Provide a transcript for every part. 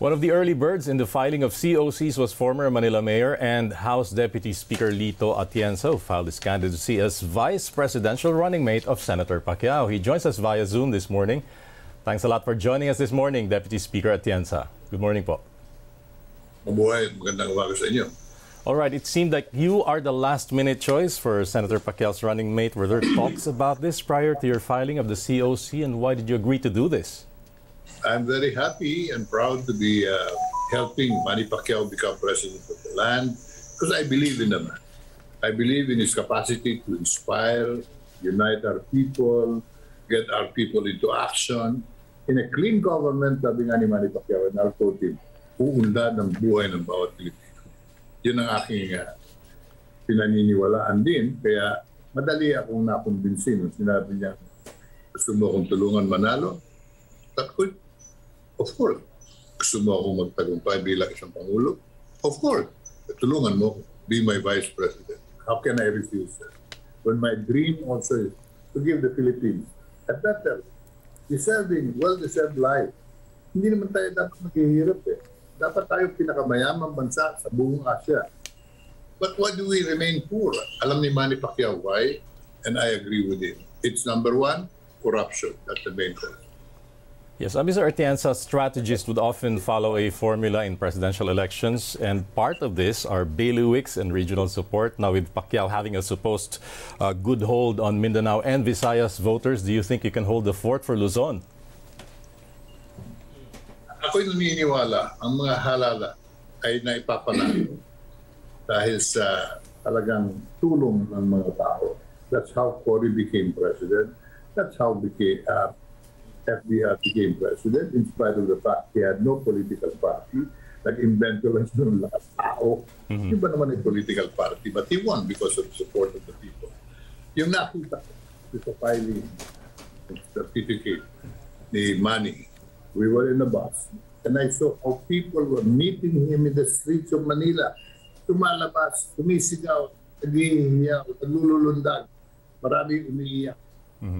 One of the early birds in the filing of COCs was former Manila Mayor and House Deputy Speaker Lito Atienza, who filed his candidacy as vice presidential running mate of Senator Pacquiao. He joins us via Zoom this morning. Thanks a lot for joining us this morning, Deputy Speaker Atienza. Good morning po. Mabuhay. Magandang umaga sa inyo. All right, it seemed like you are the last-minute choice for Senator Pacquiao's running mate. Were there talks about this prior to your filing of the COC, and why did you agree to do this? I'm very happy and proud to be helping Manny Pacquiao become president of the land because I believe in the man. I believe in his capacity to inspire, unite our people, get our people into action. In a clean government, sabi nga ni Manny Pacquiao, and I'll quote him, uunlad ang buhay ng bawat Pilipino. Yun ang aking pinaniniwalaan din. Kaya madali akong nakumbinsin. Sinabi niya, gusto mo akong tulungan manalo? Takot. Of course. Gusto mo akong magtagumpay bilang isang Pangulo? Of course. Tulungan mo, be my Vice President. How can I refuse that? When my dream also is to give the Philippines a better, deserving, well-deserved life. Hindi naman tayo dapat maghihirap eh. Dapat tayo pinakamayamang bansa sa buong Asia. But why do we remain poor? Alam ni Manny Pacquiao why, and I agree with him. It's number one, corruption. That's the main thing. Yes, Mr. Atienza, strategists would often follow a formula in presidential elections, and part of this are bailiwicks and regional support. Now, with Pacquiao having a supposed good hold on Mindanao and Visayas voters, do you think you can hold the fort for Luzon? Ako'y naniniwala ang mga halala ay naipapanalo dahil sa talagang tulong ng mga tao. That's how Cory became president. That's how FDR became president, in spite of the fact he had no political party. Nag-invento lang doon lahat tao. Hindi ba naman ay political party? But he won because of the support of the people. Yung nakita sa filing certificate ni Manny, we were in a bus, and I saw how people were meeting him in the streets of Manila. Tumalabas, tumisigaw, nagihiyaw, nalululundag. Maraming umiiyak.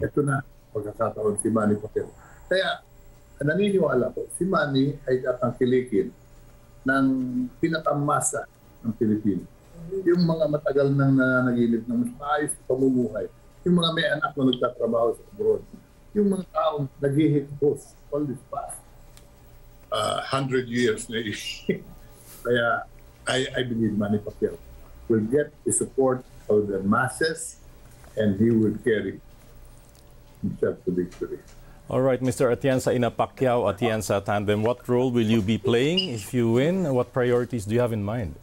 Ito na. Pagkakataon si Manny Pacquiao. Kaya, naniniwala ko, si Manny ay tatangkilikin ng pinakamasa ng Pilipino. Yung mga matagal nang nananaginip ng maayos pamumuhay, yung mga may anak na nagtatrabaho sa abroad, yung mga taong naghihipos all this past 100 years na ish. Kaya, I believe Manny Pacquiao will get the support of the masses and he will carry to victory. All right, Mr. Atienza, in a Pacquiao-Atienza tandem, what role will you be playing if you win? What priorities do you have in mind?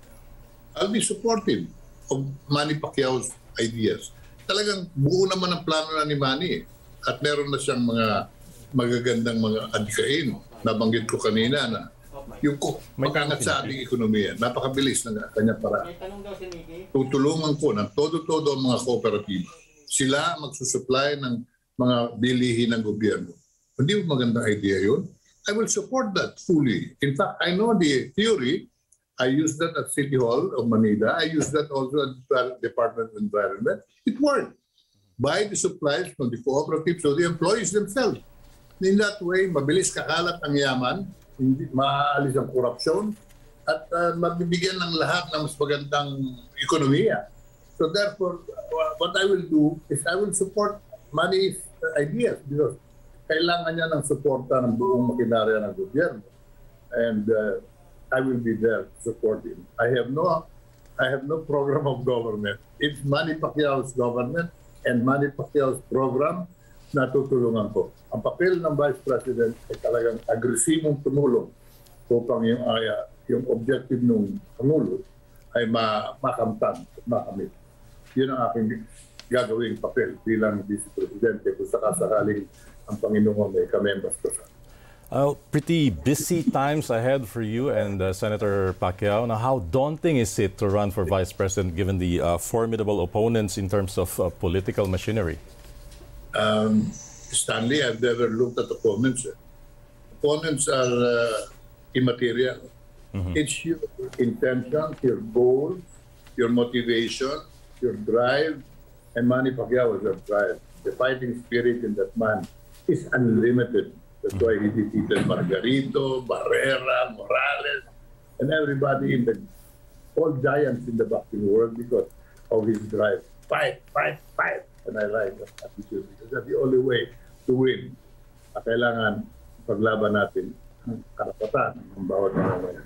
I'll be supportive of Manny Pacquiao's ideas. Talagang buo naman ang plano na ni Manny. At meron na siyang mga magagandang mga adikain. Nabanggit ko kanina na yung pakangat sa ating ekonomiya. Napakabilis ng kanya para. Tutulungan ko ng todo-todo ang mga kooperatiba. Sila magsusupply ng mga bilihin ng gobyerno. Hindi mo magandang idea yun. I will support that fully. In fact, I know the theory. I used that at City Hall of Manila. I used that also at the Department of Environment. It worked. Buy the supplies from the cooperatives so the employees themselves. In that way, mabilis kakalat ang yaman, maaalis ang korupsyon, at magbibigyan ng lahat ng mas magandang ekonomiya. So therefore, what I will do is I will support Manny's ideas because kailangan niya ng suporta ng buong makinarya ng gobyerno, and I will be there to support him. I have no program of government. It's Manny Pacquiao's government and Manny Pacquiao's program na tutulungan ko. Ang papel ng Vice President ay talagang agresibong tumulong upang yung objective ng Pangulo ay makamtan, makamit. Yun ang aking gagawing papel bilang vice-presidente kung sakasakaling ang Panginoon ay kamembas ko sa. Pretty busy times ahead for you and Senator Pacquiao. Now, how daunting is it to run for vice president given the formidable opponents in terms of political machinery? Stanley, I've never looked at opponents. Opponents are immaterial. It's your intentions, your goals, your motivation, your drive. And Manny Pacquiao was a drive. The fighting spirit in that man is unlimited. That's why he defeated Margarito, Barrera, Morales, and everybody in the, all giants in the boxing world because of his drive. Fight, fight, fight. And I like that attitude because that's the only way to win. Kailangan paglaban natin ang karapatan ng bawat mamamayan.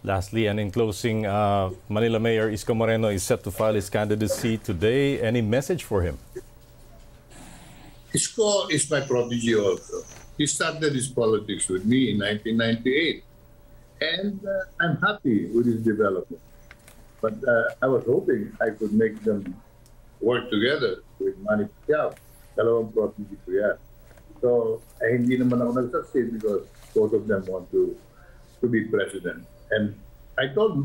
Lastly, and in closing, Manila Mayor Isko Moreno is set to file his candidacy today. Any message for him? Isko is my protege also. He started his politics with me in 1998. And I'm happy with his development. But I was hoping I could make them work together with Manny Pacquiao. Dalawang protege ko yan. So, hindi naman ako nag-succeed because both of them want to be president. And I told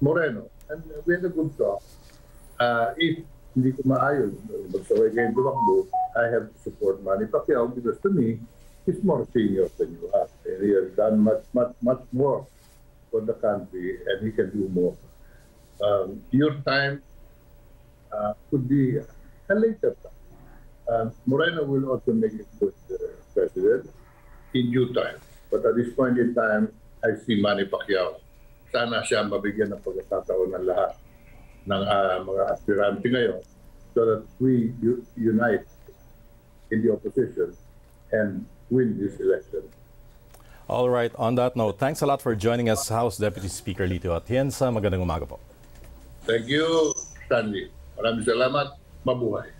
Moreno, and we had a good talk, if hindi ko maayos, magsaway kayong tumakbo, I have to support Manny Pacquiao because to me, he's more senior than you are. And he has done much, much, much more for the country, and he can do more. Your time could be a later time. Moreno will also make it good president in due time. But at this point in time, I see Manny Pacquiao. Sana siya mabigyan ng pagkakataon ng lahat ng mga aspirante ngayon so that we unite in the opposition and win this election. All right. On that note, thanks a lot for joining us, House Deputy Speaker Lito Atienza. Magandang umaga po. Thank you, Stanley. Maraming salamat. Mabuhay.